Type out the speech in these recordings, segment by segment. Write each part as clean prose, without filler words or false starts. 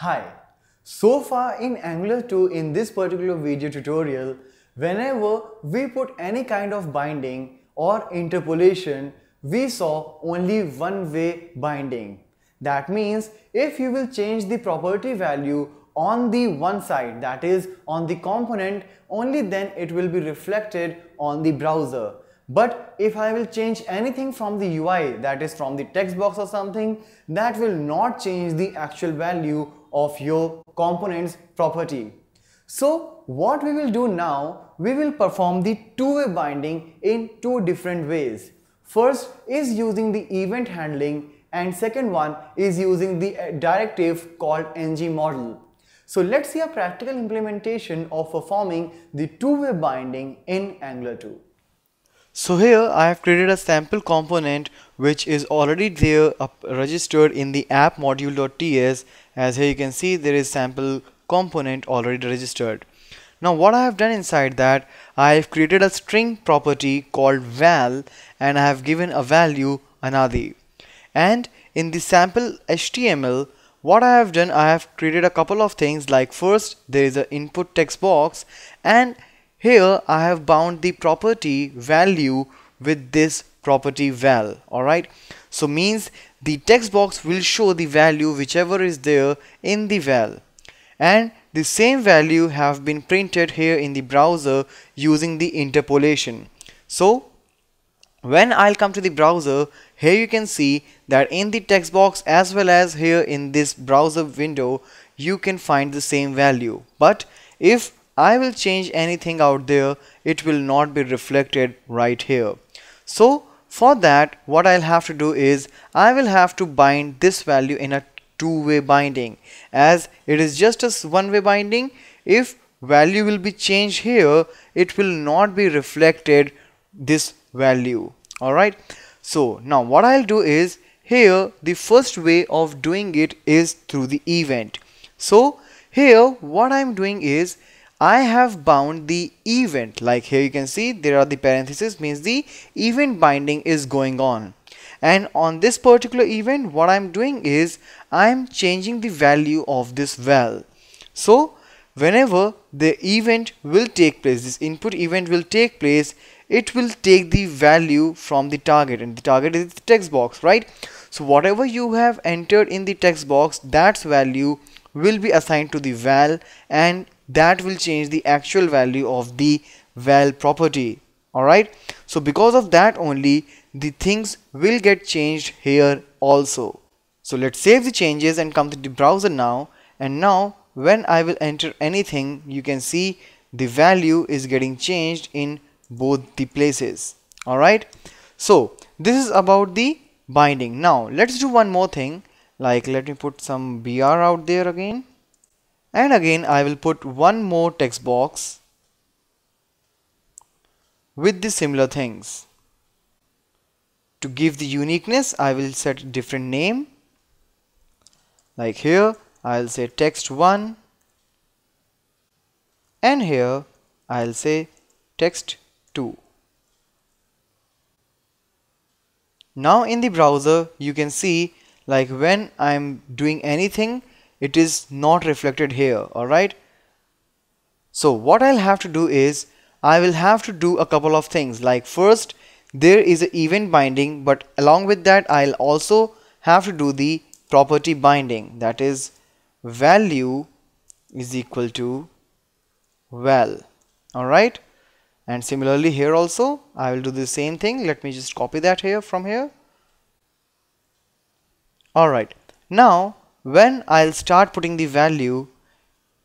Hi! So far in Angular 2, in this particular video tutorial, whenever we put any kind of binding or interpolation, we saw only one-way binding. That means if you will change the property value on the one side, that is on the component, only then it will be reflected on the browser. But if I will change anything from the UI, that is from the text box or something, that will not change the actual value of your component's property. So what we will do now, we will perform the two-way binding in two different ways. First is using the event handling and second one is using the directive called ngModel. So let's see a practical implementation of performing the two-way binding in Angular 2. So here I have created a sample component which is already there registered in the app module.ts, as here you can see there is sample component already registered. Now what I have done inside that, I have created a string property called val and I have given a value Anadi. And in the sample HTML, what I have done, I have created a couple of things, like first there is an input text box and here I have bound the property value with this property val. Alright, so means the text box will show the value whichever is there in the val, and the same value have been printed here in the browser using the interpolation. So when I'll come to the browser, here you can see that in the text box as well as here in this browser window you can find the same value, but if I will change anything out there, it will not be reflected right here. So for that, what I'll have to do is I will have to bind this value in a two-way binding. As it is just a one-way binding, if value will be changed here, it will not be reflected this value. Alright, so now what I'll do is, here the first way of doing it is through the event. So here what I'm doing is, I have bound the event, like here you can see there are the parentheses, means the event binding is going on, and on this particular event what I'm doing is I'm changing the value of this val. So whenever the event will take place, this input event will take place, it will take the value from the target, and the target is the text box, right? So whatever you have entered in the text box, that value will be assigned to the val and that will change the actual value of the val property. Alright, so because of that only the things will get changed here also. So let's save the changes and come to the browser now, and now when I will enter anything, you can see the value is getting changed in both the places. Alright, so this is about the binding. Now let's do one more thing, like let me put some BR out there again. And again I will put one more text box with the similar things. To give the uniqueness I will set a different name, like here I'll say text1 and here I'll say text2. Now in the browser you can see, like when I'm doing anything, it is not reflected here. Alright, so what I'll have to do is I will have to do a couple of things, like first there is an event binding, but along with that I'll also have to do the property binding, that is value is equal to val. Alright, and similarly here also I will do the same thing. Let me just copy that here from here. Alright, now when I'll start putting the value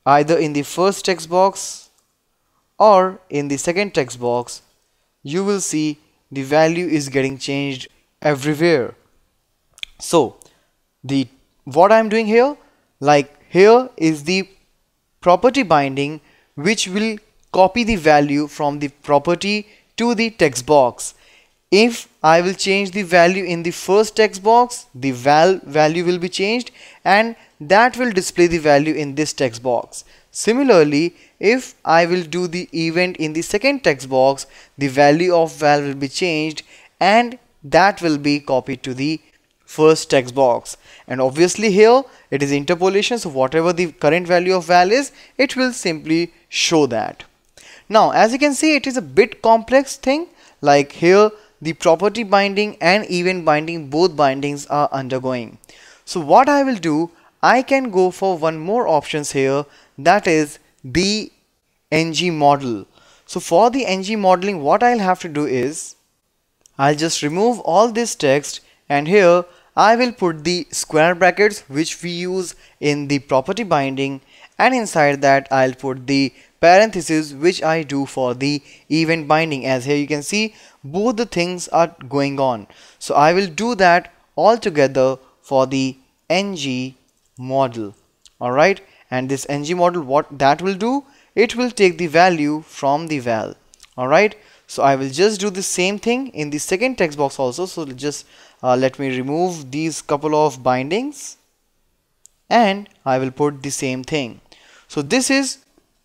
either in the first text box or in the second text box, you will see the value is getting changed everywhere. So the what I'm doing here, like here is the property binding which will copy the value from the property to the text box. If I will change the value in the first text box, the value will be changed and that will display the value in this text box. Similarly, if I will do the event in the second text box, the value of val will be changed and that will be copied to the first text box. And obviously here it is interpolation, so whatever the current value of val is, it will simply show that. Now as you can see, it is a bit complex thing. Like here the property binding and event binding, both bindings are undergoing. So what I will do, I can go for one more options here, that is the ngModel. So for the ngModeling, what I'll have to do is I'll just remove all this text, and here I will put the square brackets which we use in the property binding, and inside that I'll put the parentheses which I do for the event binding. As here you can see, both the things are going on. So I will do that all together for the ngModel. Alright, and this ngModel, what that will do, it will take the value from the val. Alright, so I will just do the same thing in the second text box also. So just let me remove these couple of bindings, and I will put the same thing. So this is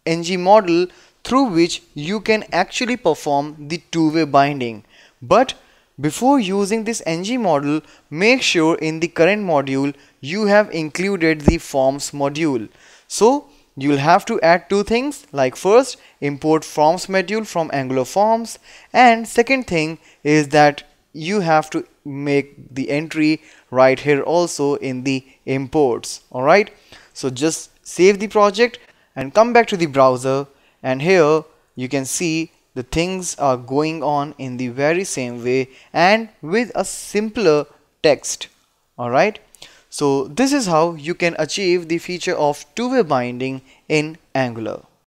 ngModel through which you can actually perform the two-way binding. But before using this ngModel, make sure in the current module you have included the forms module. So you will have to add two things, like first import forms module from Angular forms, and second thing is that you have to make the entry right here also in the imports. Alright, so just save the project and come back to the browser, and here you can see the things are going on in the very same way and with a simpler text. Alright, so this is how you can achieve the feature of two-way binding in Angular.